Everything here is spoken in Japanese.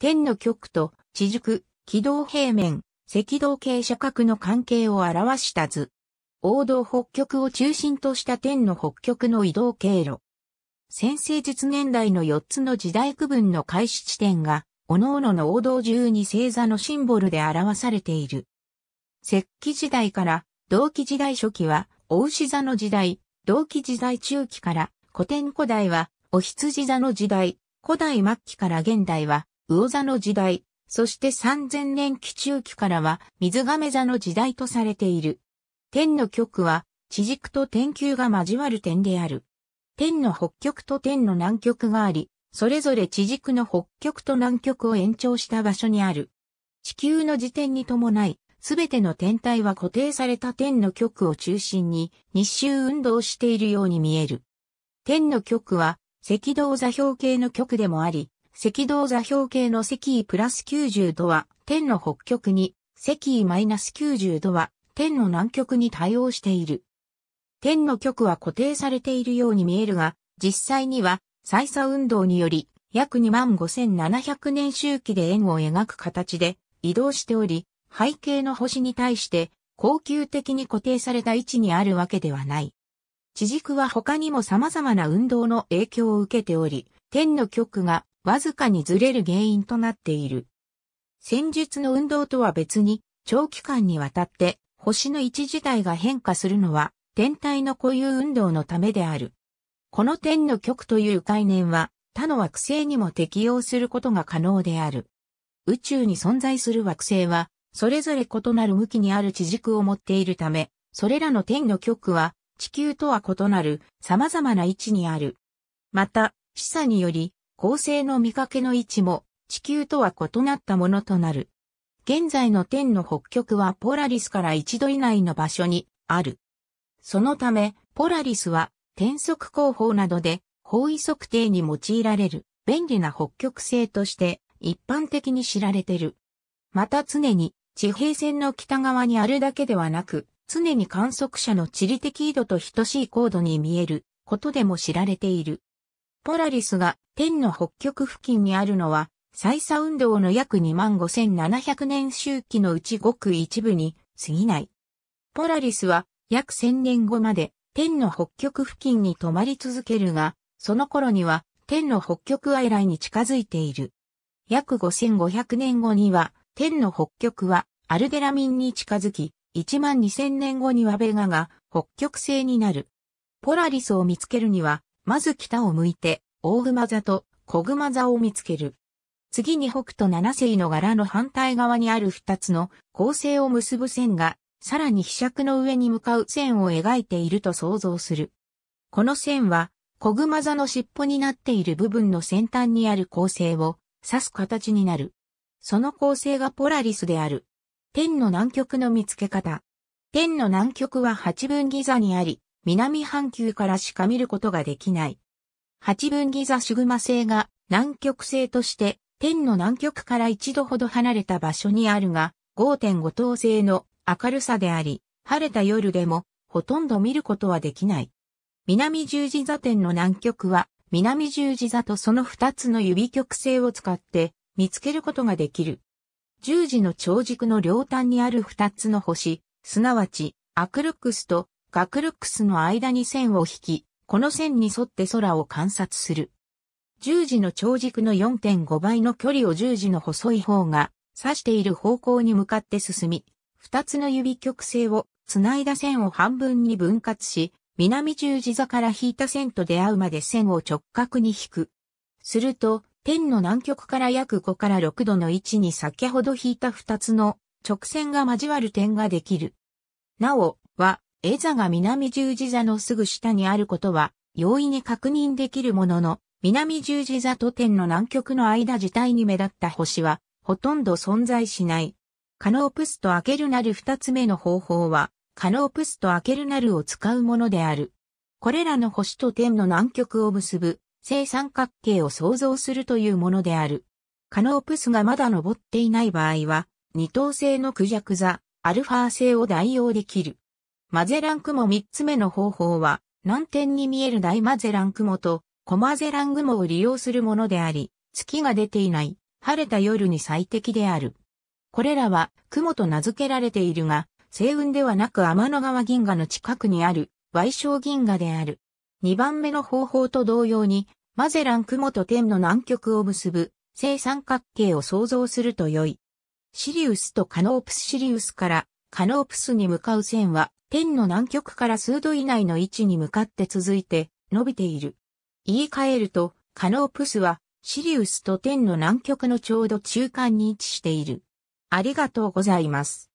天の極と地軸、軌道平面、赤道傾斜角の関係を表した図。王道北極を中心とした天の北極の移動経路。先世術年代の4つの時代区分の開始地点が、各々の王道12星座のシンボルで表されている。石器時代から、銅器時代初期は、お牛座の時代、銅器時代中期から、古典古代は、お羊座の時代、古代末期から現代は、魚座の時代、そして3000年期中期からは、水亀座の時代とされている。天の極は、地軸と天球が交わる点である。天の北極と天の南極があり、それぞれ地軸の北極と南極を延長した場所にある。地球の自転に伴い、すべての天体は固定された天の極を中心に日周運動しているように見える。天の極は、赤道座標系の極でもあり、赤道座標系の赤位+90度は天の北極に、赤位−90度は天の南極に対応している。天の極は固定されているように見えるが、実際には歳差運動により約25700年周期で円を描く形で移動しており、背景の星に対して恒久的に固定された位置にあるわけではない。地軸は他にも様々な運動の影響を受けており、天の極がわずかにずれる原因となっている。戦術の運動とは別に、長期間にわたって星の位置自体が変化するのは天体の固有運動のためである。この天の極という概念は他の惑星にも適用することが可能である。宇宙に存在する惑星は、それぞれ異なる向きにある地軸を持っているため、それらの天の極は地球とは異なる様々な位置にある。また、示唆により、恒星の見かけの位置も地球とは異なったものとなる。現在の天の北極はポラリスから1度以内の場所にある。そのため、ポラリスは転速工法などで方位測定に用いられる便利な北極星として一般的に知られている。また常に地平線の北側にあるだけではなく、常に観測者の地理的緯度と等しい高度に見えることでも知られている。ポラリスが天の北極付近にあるのは、歳差運動の約25700年周期のうちごく一部に過ぎない。ポラリスは約1000年後まで天の北極付近に止まり続けるが、その頃には天の北極外来に近づいている。約5500年後には、天の北極はアルデラミンに近づき、12000年後にはベガが北極星になる。ポラリスを見つけるには、まず北を向いて、大熊座と小熊座を見つける。次に北斗七星の柄の反対側にある2つの恒星を結ぶ線が、さらに飛尺の上に向かう線を描いていると想像する。この線は、小熊座の尻尾になっている部分の先端にある恒星を指す形になる。その恒星がポラリスである。天の南極の見つけ方。天の南極は八分岐座にあり、南半球からしか見ることができない。八分岐座シグマ星が南極星として、天の南極から一度ほど離れた場所にあるが、5.5 等星の明るさであり、晴れた夜でもほとんど見ることはできない。南十字座天の南極は、南十字座とその2つの指極星を使って、見つけることができる。十字の長軸の両端にある2つの星、すなわち、アクルックスとガクルックスの間に線を引き、この線に沿って空を観察する。十字の長軸の 4.5 倍の距離を十字の細い方が指している方向に向かって進み、2つの指極星をつないだ線を半分に分割し、南十字座から引いた線と出会うまで線を直角に引く。すると、天の南極から約5から6度の位置に先ほど引いた2つの直線が交わる点ができる。なお、は、A座が南十字座のすぐ下にあることは容易に確認できるものの、南十字座と天の南極の間自体に目立った星はほとんど存在しない。カノープスとアケルナル2つ目の方法は、カノープスとアケルナルを使うものである。これらの星と天の南極を結ぶ正三角形を想像するというものである。カノープスがまだ登っていない場合は、二等星のクジャク座、アルファ星を代用できる。マゼラン雲3つ目の方法は、南天に見える大マゼラン雲と小マゼラン雲を利用するものであり、月が出ていない晴れた夜に最適である。これらは雲と名付けられているが、星雲ではなく天の川銀河の近くにある矮小銀河である。2番目の方法と同様に、マゼラン雲と天の南極を結ぶ正三角形を想像すると良い。シリウスとカノープスシリウスからカノープスに向かう線は、天の南極から数度以内の位置に向かって続いて伸びている。言い換えると、カノープスはシリウスと天の南極のちょうど中間に位置している。ありがとうございます。